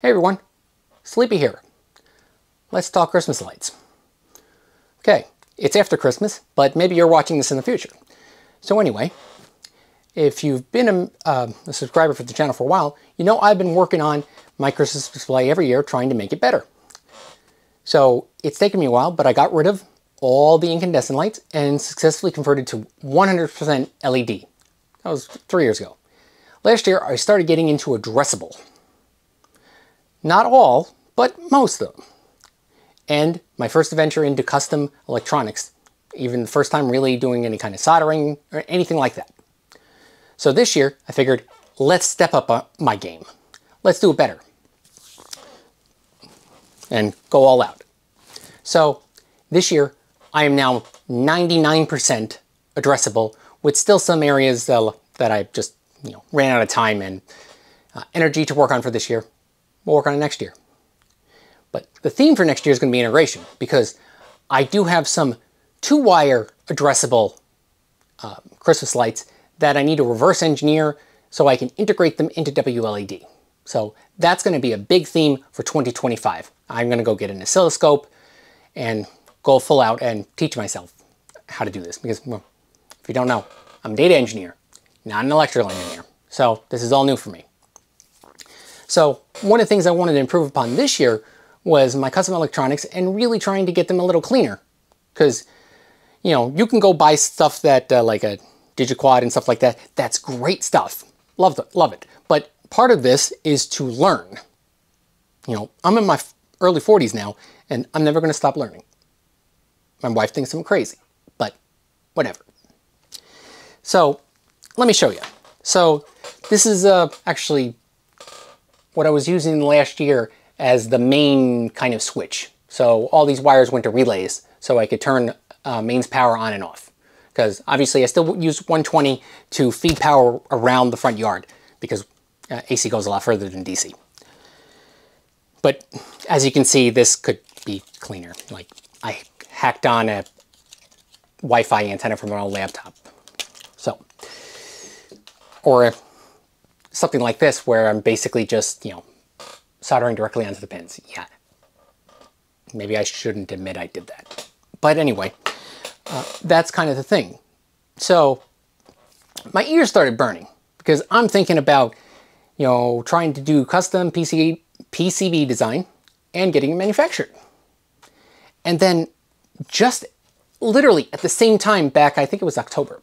Hey everyone, Sleepy here. Let's talk Christmas lights. Okay, it's after Christmas, but maybe you're watching this in the future. So anyway, if you've been a subscriber for the channel for a while, you know I've been working on my Christmas display every year trying to make it better. So it's taken me a while, but I got rid of all the incandescent lights and successfully converted to 100% LED. That was 3 years ago. Last year, I started getting into addressable. Not all, but most of them. And my first venture into custom electronics, even the first time really doing any kind of soldering or anything like that. So this year, I figured, let's step up my game. Let's do it better. And go all out. So this year, I am now 99% addressable, with still some areas that I just ran out of time and energy to work on for this year. We'll work on it next year. But the theme for next year is going to be integration, because I do have some two-wire addressable Christmas lights that I need to reverse engineer so I can integrate them into WLED. So that's going to be a big theme for 2025. I'm going to go get an oscilloscope and go full out and teach myself how to do this, because if you don't know, I'm a data engineer, not an electrical engineer. So this is all new for me. So one of the things I wanted to improve upon this year was my custom electronics and really trying to get them a little cleaner. Because, you can go buy stuff that like a DigiQuad and stuff like that. That's great stuff. Love it. But part of this is to learn. I'm in my early 40s now, and I'm never going to stop learning. My wife thinks I'm crazy, but whatever. So let me show you. So this is actually what I was using last year as the main kind of switch. So all these wires went to relays so I could turn mains power on and off. Because obviously I still use 120 to feed power around the front yard, because AC goes a lot further than DC. But as you can see, this could be cleaner. Like I hacked on a Wi-Fi antenna from my old laptop. So, or something like this where I'm basically just, soldering directly onto the pins. Yeah, maybe I shouldn't admit I did that. But anyway, that's kind of the thing. So my ears started burning because I'm thinking about, trying to do custom PCB design and getting it manufactured. And then just literally at the same time back, I think it was October,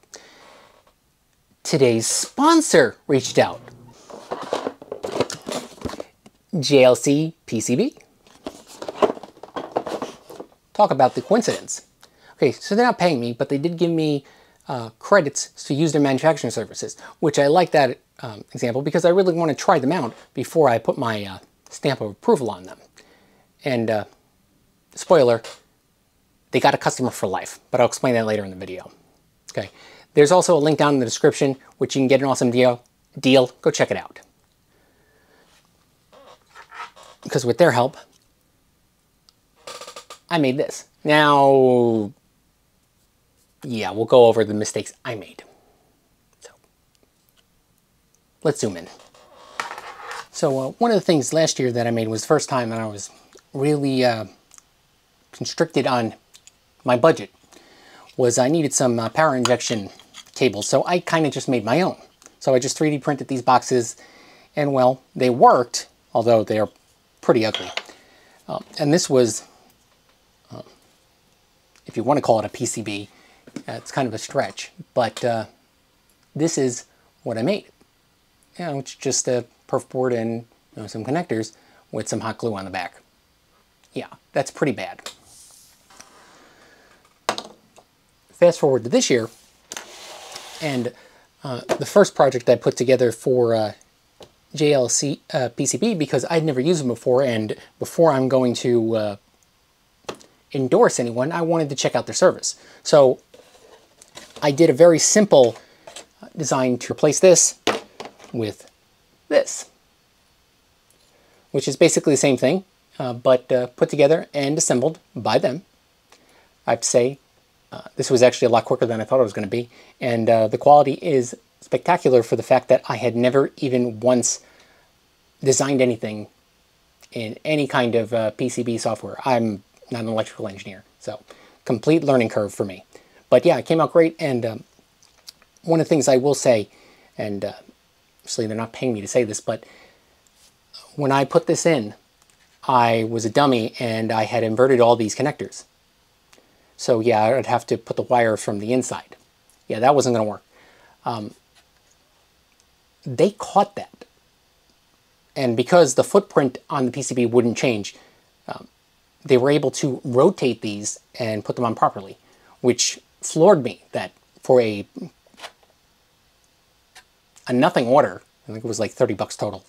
today's sponsor reached out. JLC PCB. Talk about the coincidence. Okay, so they're not paying me, but they did give me credits to use their manufacturing services, which I like that example, because I really want to try them out before I put my stamp of approval on them. And spoiler, they got a customer for life, but I'll explain that later in the video. Okay, there's also a link down in the description, which you can get an awesome deal. Go check it out. Because with their help, I made this. Now, yeah, we'll go over the mistakes I made. So, let's zoom in. So one of the things last year that I made was the first time that I was really constricted on my budget, was I needed some power injection cables. So I kind of just made my own. So I just 3D printed these boxes, and well, they worked, although they are pretty ugly. And this was, if you want to call it a PCB, it's kind of a stretch, but this is what I made. It's just a perf board and some connectors with some hot glue on the back. Yeah, that's pretty bad. Fast forward to this year, and the first project I put together for JLC PCB, because I'd never used them before, and before I'm going to endorse anyone, I wanted to check out their service. So I did a very simple design to replace this with this, which is basically the same thing, but put together and assembled by them. I have to say, this was actually a lot quicker than I thought it was going to be, and the quality is spectacular for the fact that I had never even once designed anything in any kind of PCB software. I'm not an electrical engineer, so complete learning curve for me. But yeah, it came out great. And one of the things I will say, and obviously they're not paying me to say this, but when I put this in, I was a dummy and I had inverted all these connectors. So yeah, I'd have to put the wire from the inside. Yeah, that wasn't going to work. They caught that. And because the footprint on the PCB wouldn't change, they were able to rotate these and put them on properly, which floored me that for a nothing order, I think it was like 30 bucks total,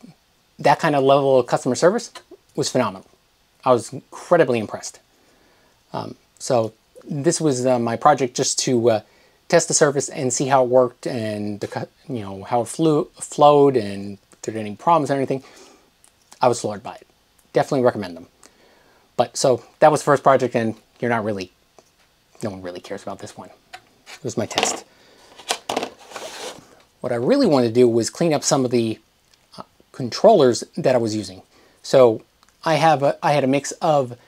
that kind of level of customer service was phenomenal. I was incredibly impressed. So this was my project just to test the service and see how it worked and the, you know, how it flowed and if there were any problems or anything. I was floored by it. Definitely recommend them. But so that was the first project, and you're not really, no one really cares about this one. It was my test. What I really wanted to do was clean up some of the controllers that I was using. So I had a mix of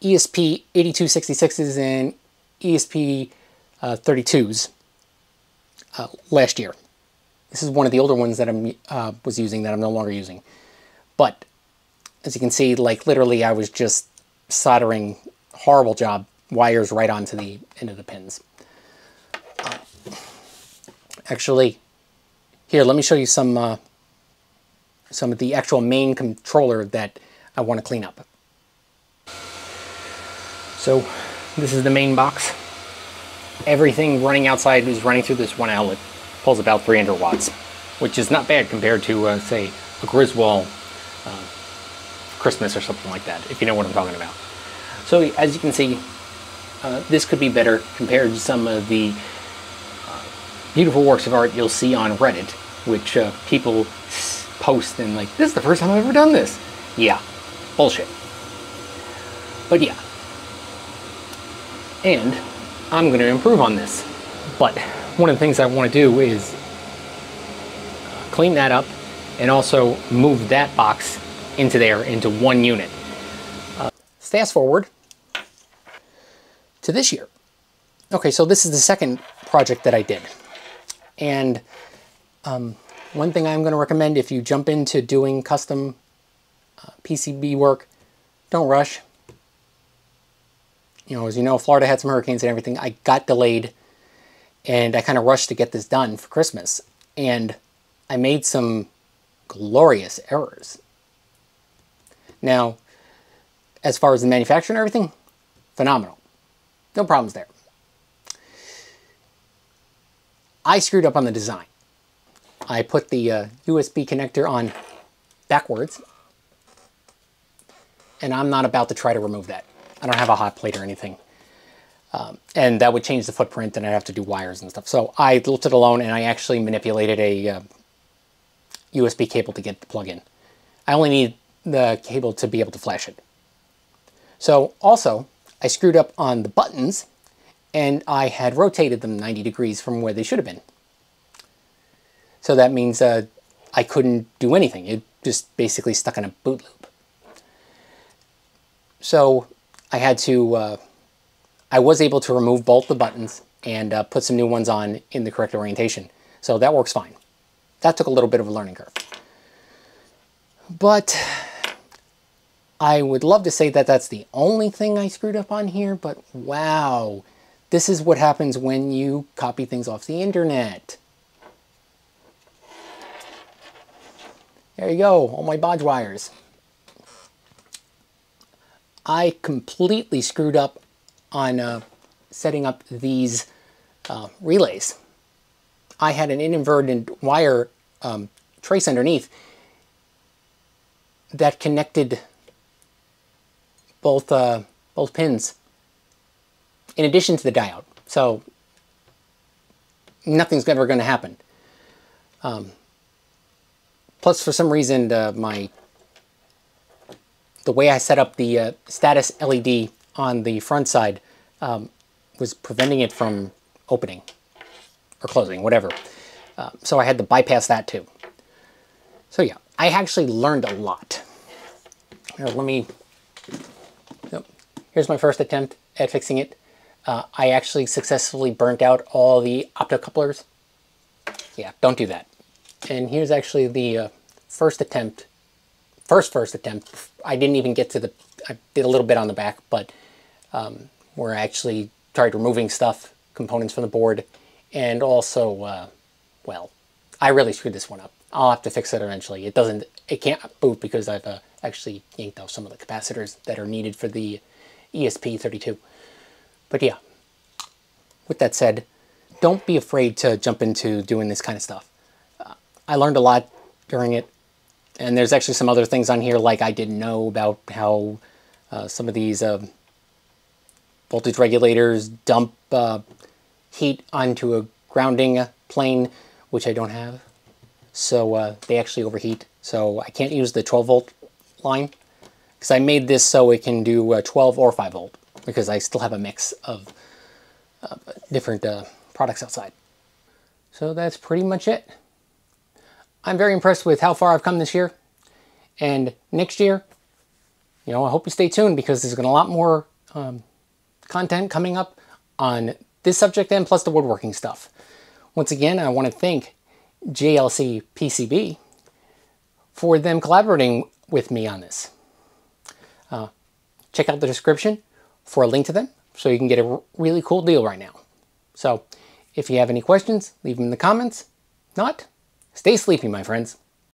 ESP8266s and ESP32s last year. This is one of the older ones that I was using that I'm no longer using. But as you can see, like literally I was just soldering, horrible job, wires right onto the end of the pins. Actually, here, let me show you some of the actual main controller that I want to clean up. So this is the main box. Everything running outside is running through this one outlet. Pulls about 300 watts, which is not bad compared to, say, a Griswold Christmas or something like that, if you know what I'm talking about. So as you can see, this could be better compared to some of the beautiful works of art you'll see on Reddit, which people post and like, this is the first time I've ever done this. Yeah, bullshit. But yeah. And I'm going to improve on this. But one of the things I want to do is clean that up and also move that box into there, into one unit. Fast forward to this year. Okay, so this is the second project that I did. And one thing I'm going to recommend if you jump into doing custom PCB work, don't rush. You know, as you know, Florida had some hurricanes and everything. I got delayed and I kind of rushed to get this done for Christmas. And I made some glorious errors. Now, as far as the manufacturing and everything, phenomenal. No problems there. I screwed up on the design. I put the USB connector on backwards. And I'm not about to try to remove that. I don't have a hot plate or anything. And that would change the footprint and I'd have to do wires and stuff. So I left it alone and I actually manipulated a USB cable to get the plug in. I only need the cable to be able to flash it. So also, I screwed up on the buttons and I had rotated them 90 degrees from where they should have been. So that means I couldn't do anything. It just basically stuck in a boot loop. So I had to, I was able to remove both the buttons and put some new ones on in the correct orientation. So that works fine. That took a little bit of a learning curve. But I would love to say that that's the only thing I screwed up on here, but wow, this is what happens when you copy things off the internet. There you go, all my bodge wires. I completely screwed up on setting up these relays. I had an inverted wire trace underneath that connected both pins in addition to the diode. So nothing's ever going to happen. Plus, for some reason, the way I set up the status LED on the front side was preventing it from opening or closing, whatever. So I had to bypass that too. So yeah, I actually learned a lot. Now let me, nope. Here's my first attempt at fixing it. I actually successfully burnt out all the optocouplers. Yeah, don't do that. And here's actually the first attempt. I didn't even get to the, I did a little bit on the back, but where I actually tried removing stuff, components from the board, and also, well, I really screwed this one up. I'll have to fix it eventually. It doesn't, it can't boot because I've actually yanked out some of the capacitors that are needed for the ESP32. But yeah, with that said, don't be afraid to jump into doing this kind of stuff. I learned a lot during it, and there's actually some other things on here like I didn't know about how some of these voltage regulators dump heat onto a grounding plane, which I don't have. So they actually overheat. So I can't use the 12 volt line because I made this so it can do 12 or 5 volt because I still have a mix of different products outside. So that's pretty much it. I'm very impressed with how far I've come this year, and next year, you know, I hope you stay tuned because there's gonna be a lot more content coming up on this subject and plus the woodworking stuff. Once again, I want to thank JLC PCB for them collaborating with me on this. Check out the description for a link to them so you can get a really cool deal right now. So if you have any questions, leave them in the comments. If not, stay sleepy, my friends.